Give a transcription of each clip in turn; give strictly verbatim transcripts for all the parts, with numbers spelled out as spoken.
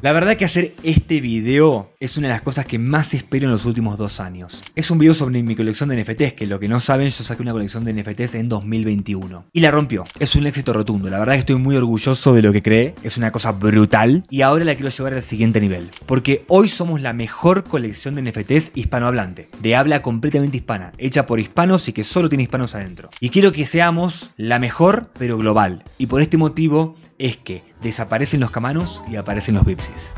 La verdad que hacer este video es una de las cosas que más espero en los últimos dos años. Es un video sobre mi colección de N F Ts, que lo que no saben, yo saqué una colección de N F Ts en dos mil veintiuno. Y la rompió. Es un éxito rotundo. La verdad que estoy muy orgulloso de lo que creé. Es una cosa brutal. Y ahora la quiero llevar al siguiente nivel. Porque hoy somos la mejor colección de N F Ts hispanohablante. De habla completamente hispana. Hecha por hispanos y que solo tiene hispanos adentro. Y quiero que seamos la mejor, pero global. Y por este motivo es que desaparecen los KManuS y aparecen los Bipzys.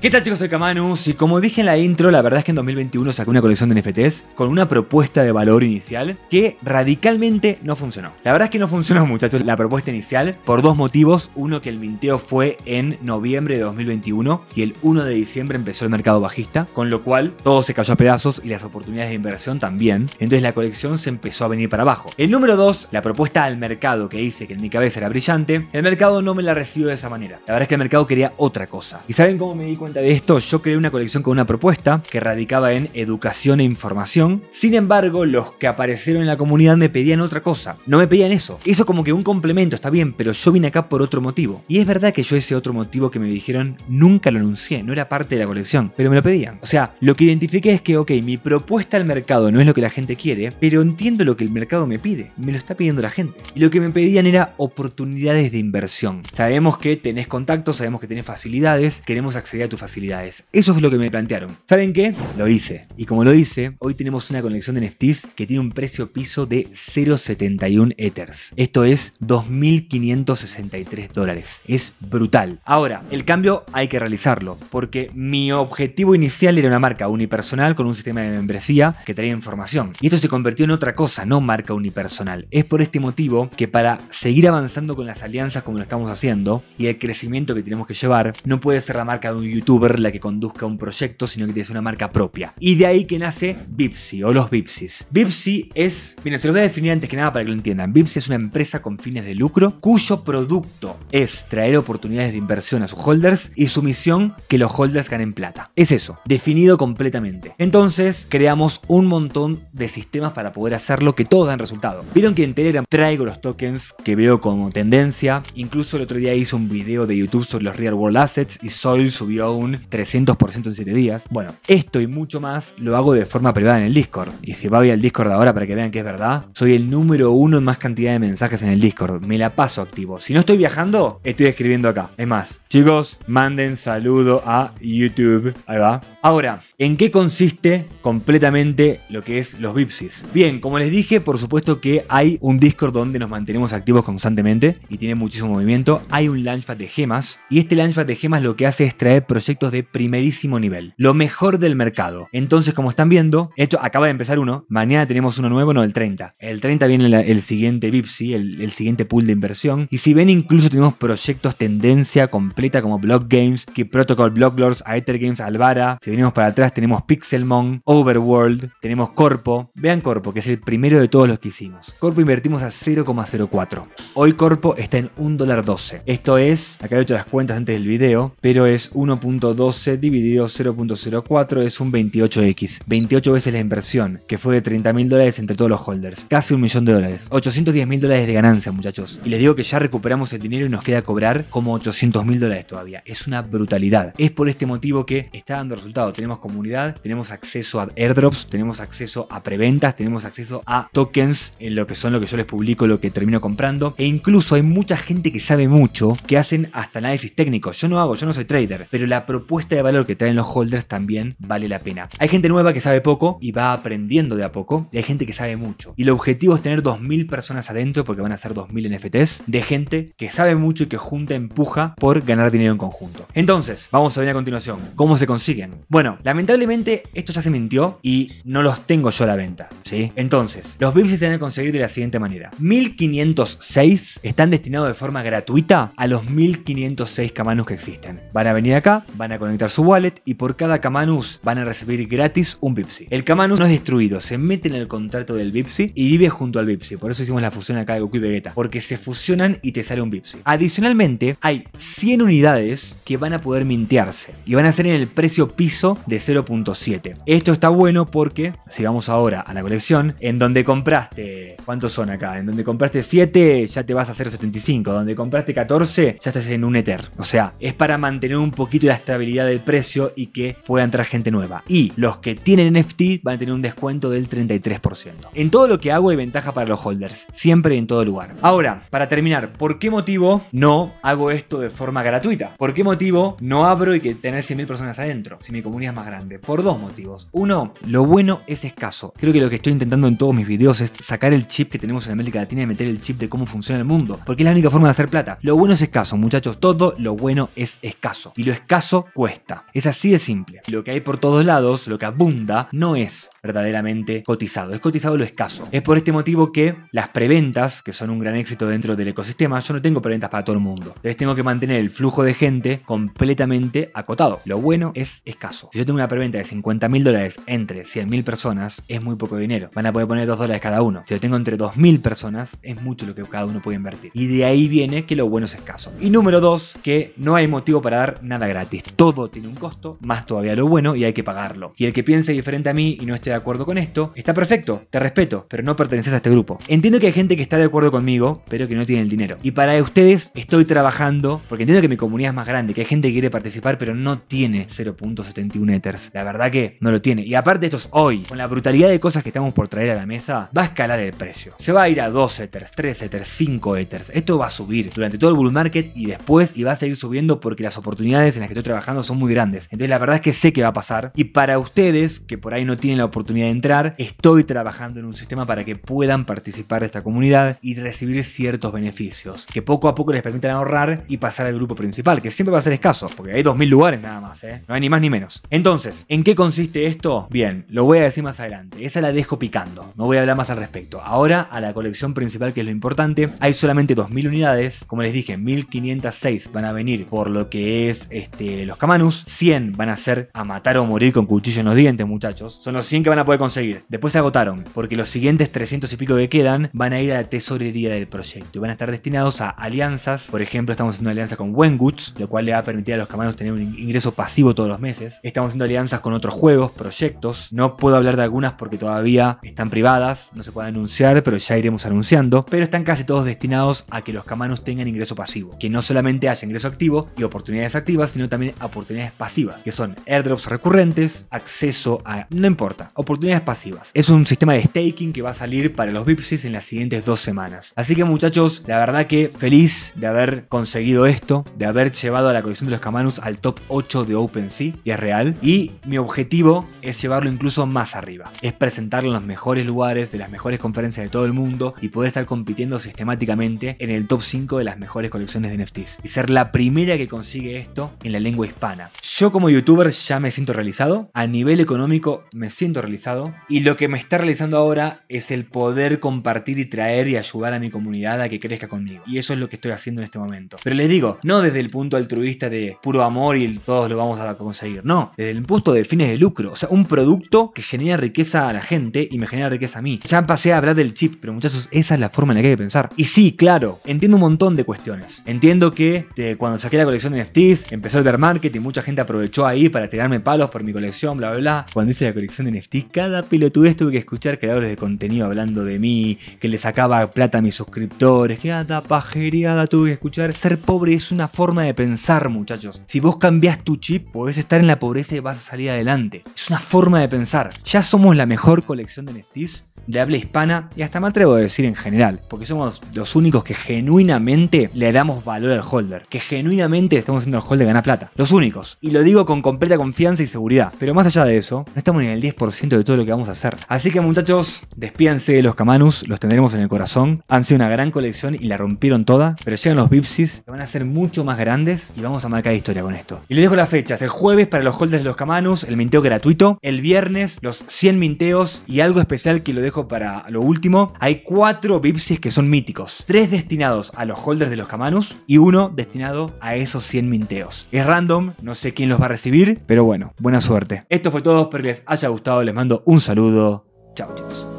¿Qué tal, chicos? Soy KManuS y como dije en la intro, la verdad es que en dos mil veintiuno saqué una colección de N F Ts con una propuesta de valor inicial que radicalmente no funcionó. La verdad es que no funcionó, muchachos, la propuesta inicial por dos motivos. Uno, que el minteo fue en noviembre de dos mil veintiuno y el uno de diciembre empezó el mercado bajista, con lo cual todo se cayó a pedazos y las oportunidades de inversión también. Entonces la colección se empezó a venir para abajo. El número dos, la propuesta al mercado que hice, que en mi cabeza era brillante, el mercado no me la recibió de esa manera. La verdad es que el mercado quería otra cosa. ¿Y saben cómo me di cuenta de esto? Yo creé una colección con una propuesta que radicaba en educación e información. Sin embargo, los que aparecieron en la comunidad me pedían otra cosa. No me pedían eso. Eso como que un complemento, está bien, pero yo vine acá por otro motivo. Y es verdad que yo ese otro motivo que me dijeron nunca lo anuncié, no era parte de la colección, pero me lo pedían. O sea, lo que identifiqué es que, ok, mi propuesta al mercado no es lo que la gente quiere, pero entiendo lo que el mercado me pide. Me lo está pidiendo la gente. Y lo que me pedían era oportunidades de inversión. Sabemos que tenés contactos, sabemos que tenés facilidades, queremos acceder a tus facilidades. Eso es lo que me plantearon. ¿Saben qué? Lo hice. Y como lo hice, hoy tenemos una colección de N F Ts que tiene un precio piso de cero coma setenta y uno Ethers. Esto es dos mil quinientos sesenta y tres dólares. Es brutal. Ahora, el cambio hay que realizarlo, porque mi objetivo inicial era una marca unipersonal con un sistema de membresía que traía información. Y esto se convirtió en otra cosa, no marca unipersonal. Es por este motivo que para seguir avanzando con las alianzas como lo estamos haciendo y el crecimiento que tenemos que llevar, no puede ser la marca de un youtuber la que conduzca un proyecto, sino que tienes una marca propia. Y de ahí que nace Bipsy o los Bipzys. Bipsy es, miren, se lo voy a definir antes que nada para que lo entiendan. Bipsy es una empresa con fines de lucro cuyo producto es traer oportunidades de inversión a sus holders y su misión, que los holders ganen plata. Es eso, definido completamente. Entonces creamos un montón de sistemas para poder hacerlo, que todos dan resultado. Vieron que en Telegram traigo los tokens que veo como tendencia. Incluso el otro día hice un video de YouTube sobre los Real World Assets y Soil subió un trescientos por ciento en siete días. Bueno, esto y mucho más lo hago de forma privada en el Discord. Y si va al Discord ahora para que vean que es verdad, soy el número uno en más cantidad de mensajes en el Discord. Me la paso activo. Si no estoy viajando, estoy escribiendo acá. Es más, chicos, manden saludo a YouTube. Ahí va. Ahora, ¿en qué consiste completamente lo que es los Bipzys? Bien, como les dije, por supuesto que hay un Discord donde nos mantenemos activos constantemente y tiene muchísimo movimiento. Hay un launchpad de gemas y este launchpad de gemas lo que hace es traer proyectos de primerísimo nivel, lo mejor del mercado. Entonces, como están viendo, de hecho, acaba de empezar uno. Mañana tenemos uno nuevo, no, el treinta. El treinta viene la, el siguiente Bipsy, el, el siguiente pool de inversión. Y si ven, incluso tenemos proyectos tendencia completa como Block Games, Key Protocol, Block Lords, Ether Games, Alvara. Si venimos para atrás tenemos Pixelmon, Overworld, tenemos Corpo. Vean Corpo, que es el primero de todos los que hicimos. Corpo invertimos a cero coma cero cuatro. Hoy Corpo está en un dólar doce. Esto es, acá he hecho las cuentas antes del video, pero es uno punto doce dividido cero punto cero cuatro, es un veintiocho equis. veintiocho veces la inversión, que fue de treinta mil dólares entre todos los holders. Casi un millón de dólares. ochocientos diez mil dólares de ganancia, muchachos. Y les digo que ya recuperamos el dinero y nos queda cobrar como ochocientos mil dólares todavía. Es una brutalidad. Es por este motivo que está dando resultados. Tenemos comunidad, tenemos acceso a airdrops, tenemos acceso a preventas, tenemos acceso a tokens, en lo que son lo que yo les publico, lo que termino comprando. E incluso hay mucha gente que sabe mucho, que hacen hasta análisis técnicos. Yo no hago, yo no soy trader, pero la propuesta de valor que traen los holders también vale la pena. Hay gente nueva que sabe poco y va aprendiendo de a poco, y hay gente que sabe mucho. Y el objetivo es tener dos mil personas adentro, porque van a ser dos mil N F Ts de gente que sabe mucho y que junta, empuja por ganar dinero en conjunto. Entonces, vamos a ver a continuación cómo se consiguen. Bueno, lamentablemente esto ya se mintió y no los tengo yo a la venta, ¿sí? Entonces, los Bipzys se van a conseguir de la siguiente manera. mil quinientos seis están destinados de forma gratuita a los mil quinientos seis KManuS que existen. Van a venir acá, van a conectar su wallet y por cada KManuS van a recibir gratis un Bipsy. El KManuS no es destruido, se mete en el contrato del Bipsy y vive junto al Bipsy. Por eso hicimos la fusión acá de Goku y Vegeta, porque se fusionan y te sale un Bipsy. Adicionalmente, hay cien unidades que van a poder mintearse y van a ser en el precio piso de cero punto siete. Esto está bueno porque, si vamos ahora a la colección, en donde compraste, ¿cuántos son acá? En donde compraste siete ya te vas a cero punto setenta y cinco, donde compraste catorce ya estás en un Ether. O sea, es para mantener un poquito la estabilidad del precio y que pueda entrar gente nueva. Y los que tienen N F T van a tener un descuento del treinta y tres por ciento. En todo lo que hago hay ventaja para los holders, siempre y en todo lugar. Ahora, para terminar, ¿por qué motivo no hago esto de forma gratuita? ¿Por qué motivo no abro y que tener cien mil personas adentro si mi comunidad es más grande? Por dos motivos. Uno, lo bueno es escaso. Creo que lo que estoy intentando en todos mis videos es sacar el chip que tenemos en América Latina y meter el chip de cómo funciona el mundo, porque es la única forma de hacer plata. Lo bueno es escaso, muchachos, todo lo bueno es escaso y lo escaso cuesta. Es así de simple. Lo que hay por todos lados, lo que abunda, no es verdaderamente cotizado. Es cotizado lo escaso. Es por este motivo que las preventas, que son un gran éxito dentro del ecosistema, yo no tengo preventas para todo el mundo. Entonces tengo que mantener el flujo de gente completamente acotado. Lo bueno es escaso. Si yo tengo una preventa de cincuenta mil dólares entre cien mil personas, es muy poco dinero. Van a poder poner dos dólares cada uno. Si yo tengo entre dos mil personas, es mucho lo que cada uno puede invertir. Y de ahí viene que lo bueno es escaso. Y número dos, que no hay motivo para dar nada gratis. Todo tiene un costo, más todavía lo bueno, y hay que pagarlo. Y el que piense diferente a mí y no esté de acuerdo con esto, está perfecto, te respeto, pero no perteneces a este grupo. Entiendo que hay gente que está de acuerdo conmigo, pero que no tiene el dinero. Y para ustedes estoy trabajando, porque entiendo que mi comunidad es más grande, que hay gente que quiere participar, pero no tiene cero punto setenta y uno Ethers. La verdad que no lo tiene. Y aparte esto es hoy. Con la brutalidad de cosas que estamos por traer a la mesa, va a escalar el precio. Se va a ir a dos Ethers, tres Ethers, cinco Ethers. Esto va a subir durante todo el bull market y después, y va a seguir subiendo porque las oportunidades en las que estoy trabajando son muy grandes. Entonces la verdad es que sé que va a pasar. Y para ustedes, que por ahí no tienen la oportunidad de entrar, estoy trabajando en un sistema para que puedan participar de esta comunidad y recibir ciertos beneficios que poco a poco les permitan ahorrar y pasar al grupo principal, que siempre va a ser escaso, porque hay dos mil lugares nada más, ¿eh? No hay ni más ni menos. Entonces, ¿en qué consiste esto? Bien, lo voy a decir más adelante. Esa la dejo picando, no voy a hablar más al respecto. Ahora a la colección principal, que es lo importante. Hay solamente dos mil unidades, como les dije, mil quinientas seis van a venir por lo que es este, los KManuS, cien van a ser a matar o morir con cuchillo en los dientes, muchachos. Son los cien que van a poder conseguir. Después se agotaron, porque los siguientes trescientos y pico que quedan van a ir a la tesorería del proyecto y van a estar destinados a alianzas. Por ejemplo, estamos haciendo una alianza con Wenguts, lo cual le va a permitir a los KManuS tener un ingreso pasivo todos los meses. Estamos haciendo alianzas con otros juegos, proyectos. No puedo hablar de algunas porque todavía están privadas, no se puede anunciar, pero ya iremos anunciando. Pero están casi todos destinados a que los KManuS tengan ingreso pasivo, que no solamente haya ingreso activo y oportunidades activas, sino también oportunidades pasivas, que son airdrops recurrentes, acceso a... no importa, oportunidades pasivas. Es un sistema de staking que va a salir para los Bipzys en las siguientes dos semanas. Así que, muchachos, la verdad que feliz de haber conseguido esto, de haber llevado a la colección de los KManuS al top ocho de OpenSea, y es real. Y mi objetivo es llevarlo incluso más arriba. Es presentarlo en los mejores lugares, de las mejores conferencias de todo el mundo y poder estar compitiendo sistemáticamente en el top cinco de las mejores colecciones de N F Ts. Y ser la primera que consigue esto en la lengua hispana. Yo como youtuber ya me siento realizado. A nivel económico me siento realizado. Y lo que me está realizando ahora es el poder compartir y traer y ayudar a mi comunidad a que crezca conmigo. Y eso es lo que estoy haciendo en este momento. Pero les digo, no desde el punto altruista de puro amor y todos lo vamos a conseguir. No, desde el punto de fines de lucro. O sea, un producto que genera riqueza a la gente y me genera riqueza a mí. Ya pasé a hablar del chip, pero muchachos, esa es la forma en la que hay que pensar. Y sí, claro, entiendo un montón de cuestiones. Entiendo que de cuando saqué la colección de N F Ts, empezó el bear market y mucha gente aprovechó ahí para tirarme palos por mi colección, bla, bla, bla. Cuando hice la colección de N F Ts, cada pelotudez tuve que escuchar creadores de contenido hablando de mí, que le sacaba plata a mis suscriptores, que anda pajereada tuve que escuchar. Ser pobre es una forma de pensar, muchachos. Si vos cambiás tu chip, podés estar en la pobreza y vas a salir adelante. Es una forma de pensar. Ya somos la mejor colección de N F Ts de habla hispana y hasta me atrevo a decir en general, porque somos los únicos que genuinamente le damos valor al holder, que genuinamente estamos haciendo al holder ganar plata, los únicos, y lo digo con completa confianza y seguridad. Pero más allá de eso, no estamos ni en el diez por ciento de todo lo que vamos a hacer. Así que, muchachos, despídense de los KManuS, los tendremos en el corazón. Han sido una gran colección y la rompieron toda, pero llegan los Bipzys, que van a ser mucho más grandes y vamos a marcar historia con esto. Y les dejo las fechas: el jueves para los holders de los KManuS, el minteo gratuito, el viernes los cien minteos y algo especial que lo dejo dejo para lo último. Hay cuatro Bipzys que son míticos. Tres destinados a los holders de los KManuS y uno destinado a esos cien minteos. Es random, no sé quién los va a recibir, pero bueno, buena suerte. Esto fue todo, espero que les haya gustado. Les mando un saludo. Chao, chicos.